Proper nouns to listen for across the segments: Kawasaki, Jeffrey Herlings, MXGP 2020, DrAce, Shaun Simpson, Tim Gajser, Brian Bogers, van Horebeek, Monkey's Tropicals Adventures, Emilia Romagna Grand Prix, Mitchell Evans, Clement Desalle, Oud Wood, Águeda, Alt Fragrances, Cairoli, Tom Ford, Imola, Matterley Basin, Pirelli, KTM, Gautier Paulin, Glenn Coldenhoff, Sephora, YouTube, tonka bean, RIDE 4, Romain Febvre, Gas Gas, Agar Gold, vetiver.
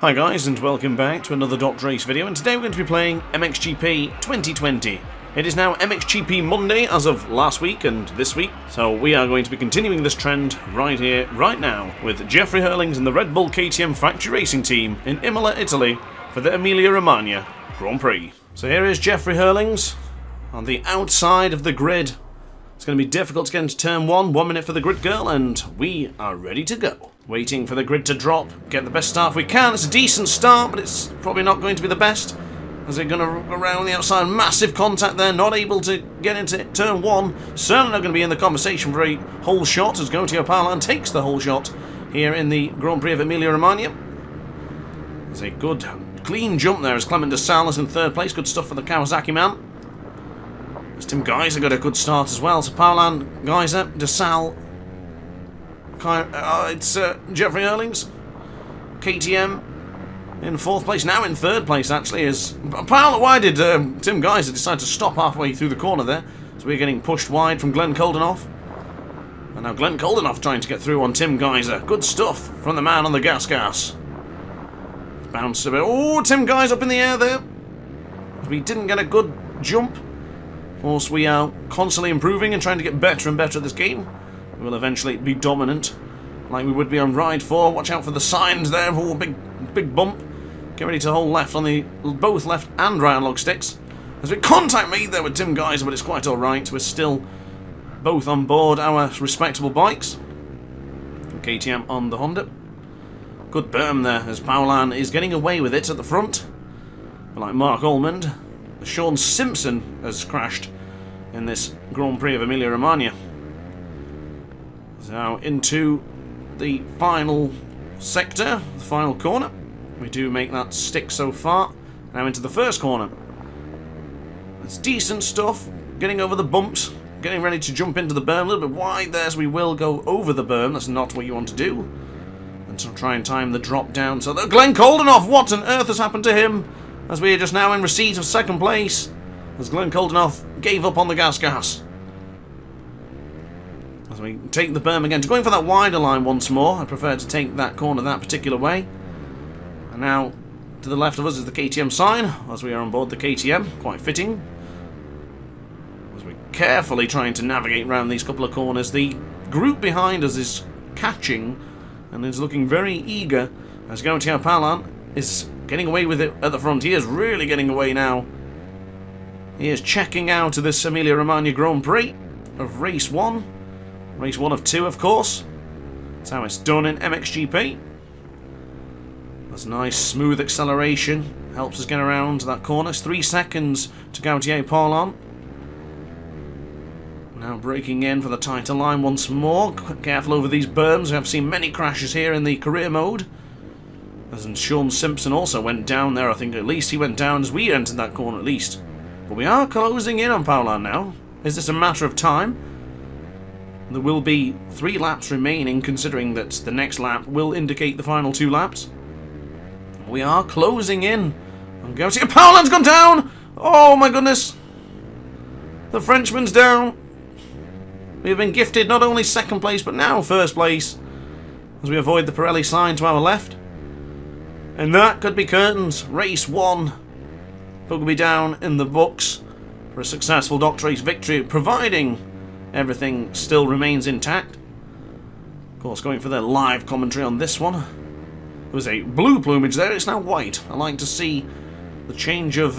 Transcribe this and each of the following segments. Hi guys, and welcome back to another DrAce video, and today we're going to be playing MXGP 2020. It is now MXGP Monday as of last week and this week, so we are going to be continuing this trend right here, right now, with Jeffrey Herlings and the Red Bull KTM Factory Racing Team in Imola, Italy, for the Emilia Romagna Grand Prix. So here is Jeffrey Herlings on the outside of the grid. It's going to be difficult to get into turn one minute for the grid girl, and we are ready to go. Waiting for the grid to drop, get the best start if we can. It's a decent start, but it's probably not going to be the best, as they're going to around the outside. Massive contact there, not able to get into turn one. Certainly not going to be in the conversation for a whole shot, as Gautier Paulin takes the whole shot here in the Grand Prix of Emilia Romagna. It's a good, clean jump there as Clement Desalle is in third place. Good stuff for the Kawasaki man. As Tim Gajser got a good start as well. So Paulin, Gajser, Desalle, Jeffrey Herlings, KTM in fourth place. Now in third place actually is Paulin. Why did Tim Gajser decide to stop halfway through the corner there? So we're getting pushed wide from Glenn Coldenhoff, and now Glenn Coldenhoff trying to get through on Tim Gajser. Good stuff from the man on the Gas Gas. Bounced a bit. Oh, Tim Gajser up in the air there. We didn't get a good jump. Of course, we are constantly improving and trying to get better and better at this game. We will eventually be dominant, like we would be on RIDE 4. Watch out for the signs there. Oh, big bump. Get ready to hold left on the both left and right analog sticks. As we contact made there with Tim Gajser, but it's quite all right. We're still both on board our respectable bikes. KTM on the Honda. Good berm there as Paulin is getting away with it at the front. But like Mark Almond, Shaun Simpson has crashed in this Grand Prix of Emilia Romagna. Now into the final sector, the final corner. We do make that stick so far. Now into the first corner. It's decent stuff, getting over the bumps, getting ready to jump into the berm. A little bit wide there, so we will go over the berm. That's not what you want to do. And so try and time the drop down. So Glenn Coldenhoff, what on earth has happened to him? As we are just now in receipt of second place, as Glenn Coldenhoff gave up on the Gas Gas. So we take the berm again, going for that wider line once more. I prefer to take that corner that particular way. And now to the left of us is the KTM sign, as we are on board the KTM, quite fitting. As we're carefully trying to navigate around these couple of corners, the group behind us is catching and is looking very eager, as Gautier Paulin is getting away with it at the front. He is really getting away now. He is checking out of this Emilia Romagna Grand Prix of race one. Race one of two, of course. That's how it's done in MXGP. That's nice, smooth acceleration. Helps us get around that corner. It's 3 seconds to Gautier Paulin. Now breaking in for the tighter line once more. Careful over these berms. I've seen many crashes here in the career mode. As in Shaun Simpson also went down there, I think. At least he went down as we entered that corner, at least. But we are closing in on Paulin now. Is this a matter of time? There will be 3 laps remaining, considering that the next lap will indicate the final 2 laps. We are closing in. Gautier Paulin's gone down! Oh my goodness! The Frenchman's down. We have been gifted not only second place, but now first place, as we avoid the Pirelli sign to our left. And that could be curtains. Race one will be down in the books for a successful DrAce victory, providing everything still remains intact. Of course, going for their live commentary on this one. There was a blue plumage there, it's now white. I like to see the change of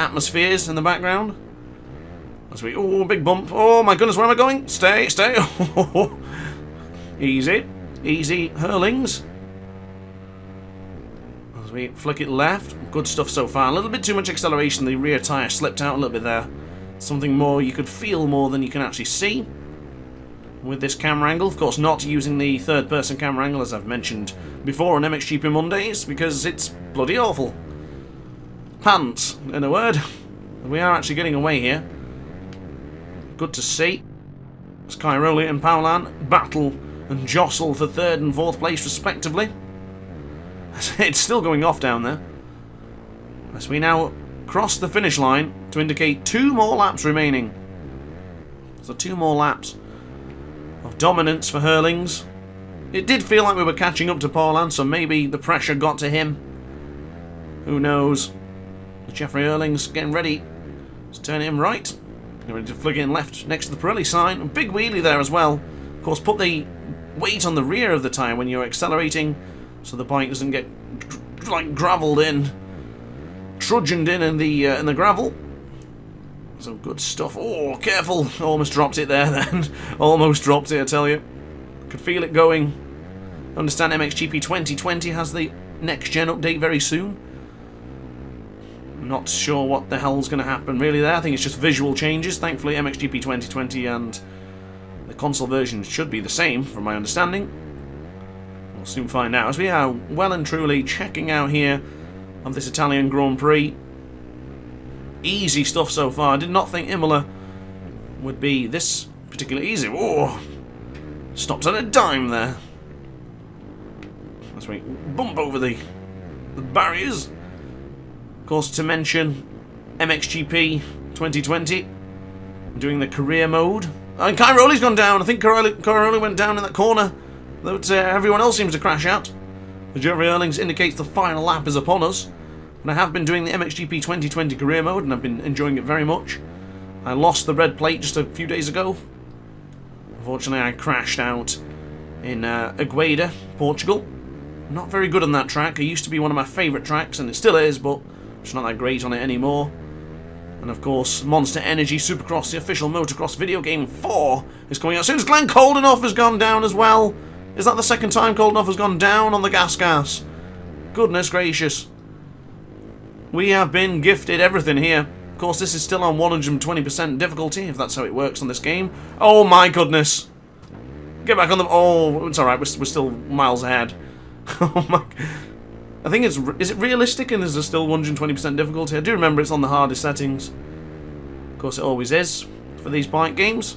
atmospheres in the background. As we, oh, big bump. Oh my goodness, where am I going? Stay, stay. Easy, easy, Herlings. As we flick it left, good stuff so far. A little bit too much acceleration, the rear tyre slipped out a little bit there. Something more you could feel more than you can actually see with this camera angle. Of course, not using the third-person camera angle, as I've mentioned before on MXGP Mondays, because it's bloody awful. Pants, in a word. We are actually getting away here. Good to see. As Cairoli and Paulin battle and jostle for third and fourth place, respectively. It's still going off down there. As we now cross the finish line to indicate 2 more laps remaining. So 2 more laps of dominance for Herlings. It did feel like we were catching up to Paulin, so maybe the pressure got to him. Who knows? Jeffrey Herlings getting ready to turn him right. Getting ready to flick in left next to the Pirelli sign. A big wheelie there as well. Of course, put the weight on the rear of the tyre when you're accelerating so the bike doesn't get like gravelled in, trudged in the gravel. So good stuff. Oh, careful! Almost dropped it there then. Almost dropped it, I tell you. Could feel it going. I understand MXGP 2020 has the next gen update very soon. I'm not sure what the hell's going to happen really there. I think it's just visual changes. Thankfully MXGP 2020 and the console version should be the same from my understanding. We'll soon find out as we are well and truly checking out here of this Italian Grand Prix. Easy stuff so far. I did not think Imola would be this particularly easy. Oh, stopped at a dime there. As we bump over the barriers. Of course, to mention MXGP 2020 doing the career mode. And Cairoli's gone down. I think Cairoli went down in that corner, though everyone else seems to crash out. The Jeffrey Herlings indicates the final lap is upon us. And I have been doing the MXGP 2020 career mode, and I've been enjoying it very much. I lost the red plate just a few days ago. Unfortunately, I crashed out in Águeda, Portugal. Not very good on that track. It used to be one of my favourite tracks, and it still is, but it's not that great on it anymore. And of course, Monster Energy Supercross: The Official Motocross Video Game 4 is coming out soon. As Glenn Coldenhoff has gone down as well. Is that the second time Coldenhoff has gone down on the Gas Gas? Goodness gracious. We have been gifted everything here. Of course, this is still on 120% difficulty, if that's how it works on this game. Oh my goodness! Get back on them. Oh, it's alright, we're still miles ahead. Oh my... I think it's... Is it realistic and is there still 120% difficulty? I do remember it's on the hardest settings. Of course, it always is for these bike games.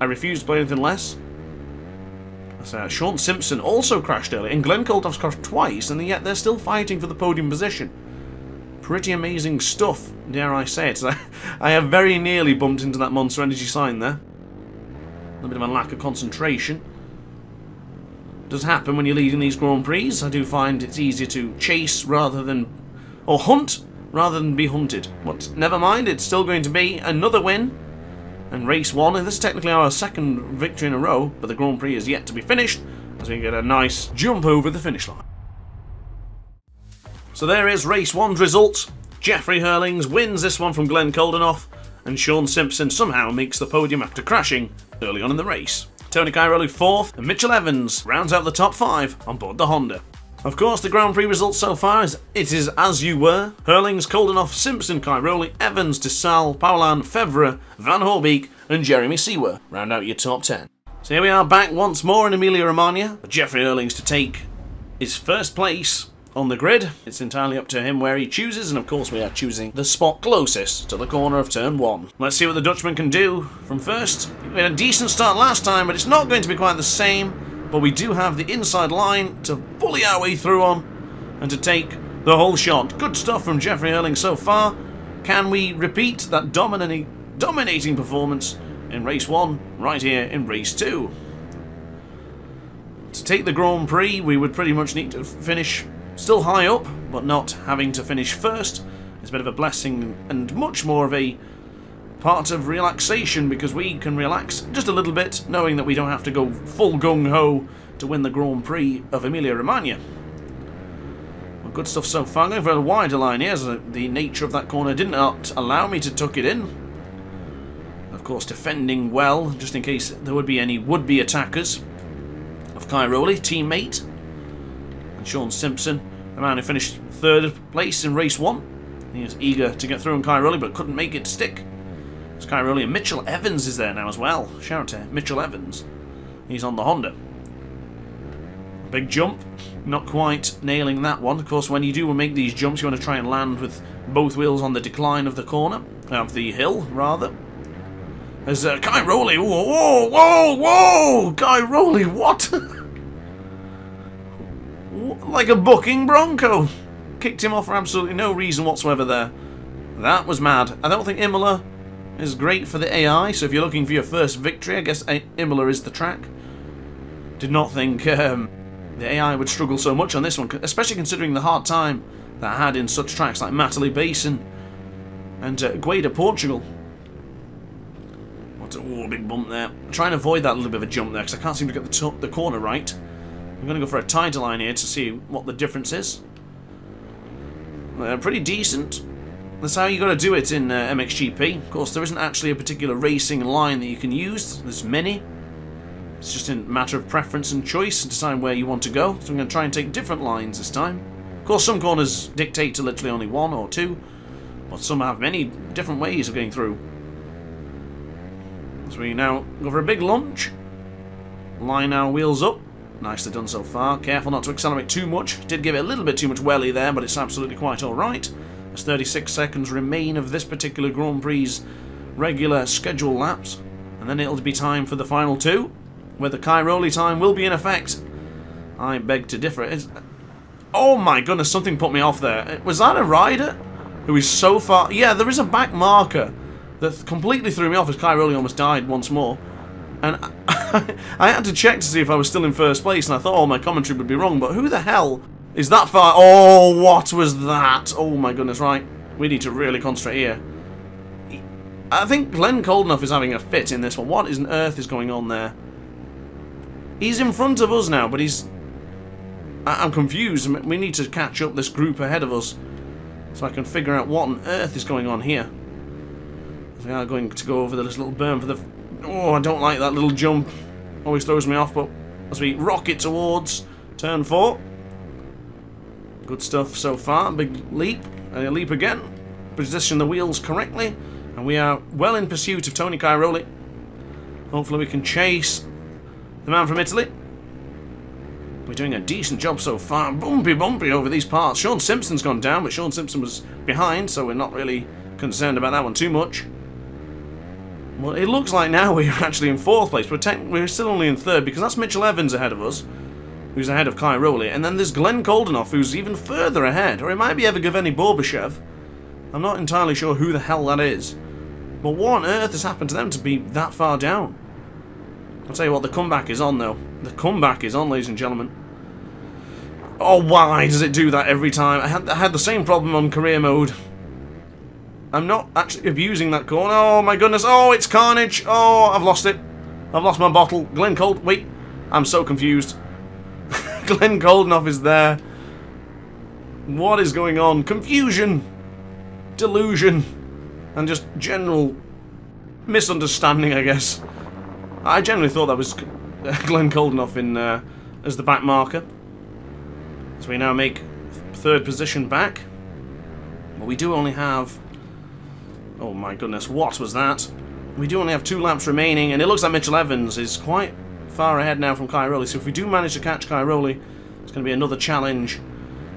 I refuse to play anything less. Shaun Simpson also crashed earlier, and Glenn Coldenhoff's crashed twice, and yet they're still fighting for the podium position. Pretty amazing stuff, dare I say it. I have very nearly bumped into that Monster Energy sign there. A little bit of a lack of concentration. Does happen when you're leading these Grand Prix. I do find it's easier to chase rather than... or hunt rather than be hunted. But never mind, it's still going to be another win. And race one, and this is technically our second victory in a row, but the Grand Prix is yet to be finished, as we get a nice jump over the finish line. So there is race one's result. Jeffrey Herlings wins this one from Glenn Coldenhoff, and Shaun Simpson somehow makes the podium after crashing early on in the race. Tony Cairoli 4th, and Mitchell Evans rounds out the top 5 on board the Honda. Of course, the Grand Prix result so far is it is as you were. Herlings, Coldenhoff, Simpson, Cairoli, Evans, Desalle, Paulin, Febvre, van Horebeek, and Jeremy Seawer round out your top 10. So here we are back once more in Emilia Romagna. Jeffrey Herlings to take his first place on the grid. It's entirely up to him where he chooses, and of course we are choosing the spot closest to the corner of turn 1. Let's see what the Dutchman can do from first. We had a decent start last time, but it's not going to be quite the same, but we do have the inside line to bully our way through on and to take the whole shot. Good stuff from Jeffrey Herlings so far. Can we repeat that dominating performance in race 1 right here in race 2? To take the Grand Prix, we would pretty much need to finish still high up, but not having to finish first is a bit of a blessing and much more of a part of relaxation, because we can relax just a little bit knowing that we don't have to go full gung-ho to win the Grand Prix of Emilia Romagna. Well, good stuff so far. I'm going for a wider line here, so the nature of that corner did not allow me to tuck it in. Of course, defending well, just in case there would be any would-be attackers of Cairoli, teammate. Shaun Simpson, the man who finished third place in race 1. He was eager to get through on Cairoli, but couldn't make it stick. It's Cairoli, and Mitchell Evans is there now as well. Shout out to Mitchell Evans. He's on the Honda. Big jump. Not quite nailing that one. Of course, when you do make these jumps, you want to try and land with both wheels on the decline of the corner, of the hill, rather. As Cairoli, whoa, whoa, whoa! Cairoli, what? Like a bucking bronco. Kicked him off for absolutely no reason whatsoever there. That was mad. I don't think Imola is great for the AI, so if you're looking for your first victory, I guess Imola is the track. Did not think the AI would struggle so much on this one, especially considering the hard time that I had in such tracks like Matterley Basin and Águeda, Portugal. What a big bump there. I'm trying to avoid that little bit of a jump there because I can't seem to get the corner right. I'm going to go for a tighter line here to see what the difference is. Pretty decent. That's how you got to do it in MXGP. Of course, there isn't actually a particular racing line that you can use. There's many. It's just a matter of preference and choice to decide where you want to go. So I'm going to try and take different lines this time. Of course, some corners dictate to literally only one or two, but some have many different ways of getting through. So we now go for a big lunge. Line our wheels up. Nicely done so far. Careful not to accelerate too much. Did give it a little bit too much welly there, but it's absolutely quite alright. There's 36 seconds remain of this particular Grand Prix's regular schedule laps. And then it'll be time for the final two, where the Cairoli time will be in effect. I beg to differ. Oh my goodness, something put me off there. Was that a rider who is so far... Yeah, there is a back marker that completely threw me off as Cairoli almost died once more. And I had to check to see if I was still in first place, and I thought, oh, my commentary would be wrong, but who the hell... Is that far? Oh, what was that? Oh my goodness, right. We need to really concentrate here. I think Glenn Coldenhoff is having a fit in this one. What on earth is going on there? He's in front of us now, but he's... I'm confused. We need to catch up this group ahead of us so I can figure out what on earth is going on here. We are going to go over this little berm for the... Oh, I don't like that little jump. Always throws me off, but as we rocket towards turn 4... Good stuff so far. Big leap. And a leap again. Position the wheels correctly. And we are well in pursuit of Tony Cairoli. Hopefully we can chase the man from Italy. We're doing a decent job so far. Bumpy, bumpy over these parts. Shaun Simpson's gone down, but Shaun Simpson was behind, so we're not really concerned about that one too much. Well, it looks like now we're actually in 4th place. We're still only in 3rd, because that's Mitchell Evans ahead of us, who's ahead of Cairoli, and then there's Glenn Coldenhoff, who's even further ahead, or it might be Evgeny Borbeshev. I'm not entirely sure who the hell that is. But what on earth has happened to them to be that far down? I'll tell you what, the comeback is on, though. The comeback is on, ladies and gentlemen. Oh, why does it do that every time? I had the same problem on career mode. I'm not actually abusing that corner. Oh, my goodness. Oh, it's carnage. Oh, I've lost it. I've lost my bottle. Glenn Cold. Wait. I'm so confused. Glenn Coldenhoff is there. What is going on? Confusion, delusion, and just general misunderstanding, I guess. I generally thought that was Glenn Coldenhoff in as the back marker. So we now make third position back. But we do only have... Oh my goodness, what was that? We do only have 2 laps remaining, and it looks like Mitchell Evans is quite... far ahead now from Cairoli, so if we do manage to catch Cairoli, it's going to be another challenge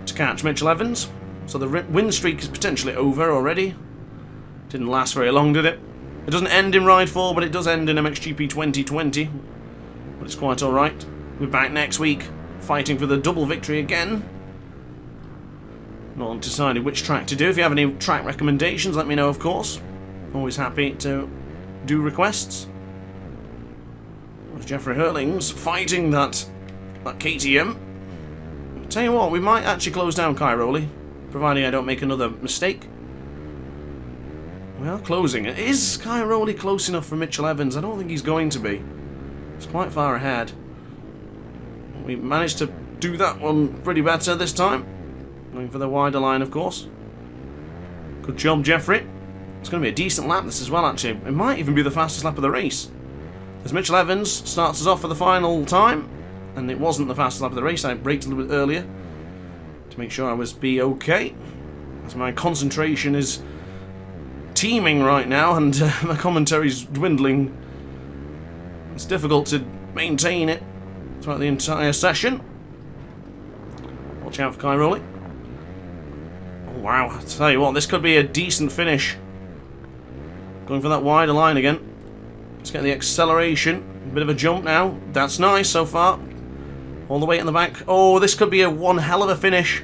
to catch Mitchell Evans. So the win streak is potentially over already. Didn't last very long, did it? It doesn't end in Ride 4, but it does end in MXGP 2020. But it's quite alright. We're back next week, fighting for the double victory again. Not decided which track to do. If you have any track recommendations, let me know, of course. Always happy to do requests. Jeffrey Herlings fighting that KTM. I'll tell you what, we might actually close down Cairoli, providing I don't make another mistake. We are closing. Is Cairoli close enough for Mitchell Evans? I don't think he's going to be. It's quite far ahead. We managed to do that one pretty better this time. Going for the wider line, of course. Good job, Jeffrey. It's going to be a decent lap this as well, actually. It might even be the fastest lap of the race. As Mitchell Evans starts us off for the final time, and it wasn't the fastest lap of the race, I braked a little bit earlier to make sure I was okay, as my concentration is teeming right now and my commentary's dwindling. It's difficult to maintain it throughout the entire session. Watch out for Cairoli. Oh wow, I tell you what, this could be a decent finish. Going for that wider line again. Let's get the acceleration. A bit of a jump now. That's nice so far. All the way in the back. Oh, this could be a one hell of a finish.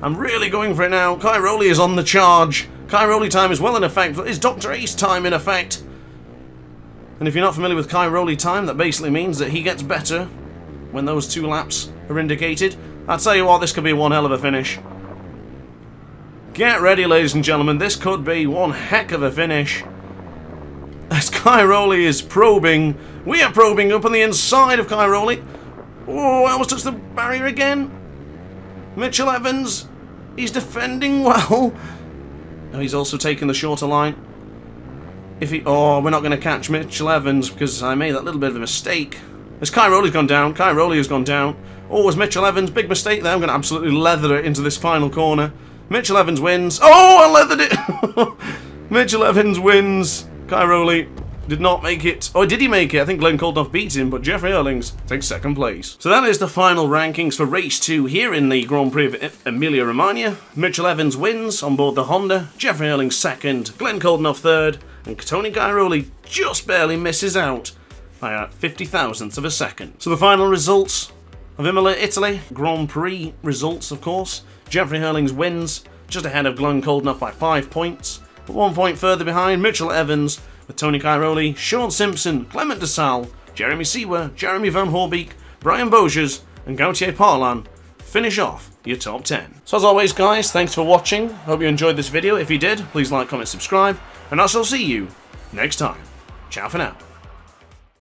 I'm really going for it now. Cairoli is on the charge. Cairoli time is well in effect. Is DrAce time in effect? And if you're not familiar with Cairoli time, that basically means that he gets better when those two laps are indicated. I'll tell you what, this could be one hell of a finish. Get ready, ladies and gentlemen, this could be one heck of a finish. As Cairoli is probing, we are probing up on the inside of Cairoli. Oh, I almost touched the barrier again. Mitchell Evans, he's defending well. Oh, he's also taking the shorter line. If he, oh, we're not going to catch Mitchell Evans because I made that little bit of a mistake. As Cairoli's gone down, Cairoli has gone down. Oh, as Mitchell Evans, big mistake there. I'm going to absolutely leather it into this final corner. Mitchell Evans wins. Oh, I leathered it. Mitchell Evans wins. Cairoli did not make it. Oh, did he make it? I think Glenn Coldenhoff beat him, but Jeffrey Herlings takes second place. So that is the final rankings for race 2 here in the Grand Prix of Emilia Romagna. Mitchell Evans wins on board the Honda, Jeffrey Herlings second, Glenn Coldenhoff third, and Tony Cairoli just barely misses out by a 50,000th of a second. So the final results of Imola, Italy, Grand Prix results, of course. Jeffrey Herlings wins, just ahead of Glenn Coldenhoff by 5 points. But 1 point further behind, Mitchell Evans, with Tony Cairoli, Shaun Simpson, Clement Desalle, Jeremy Seawer, Jeremy van Horebeek, Brian Bogers, and Gautier Paulin finish off your top 10. So as always, guys, thanks for watching. Hope you enjoyed this video. If you did, please like, comment, subscribe, and I shall see you next time. Ciao for now.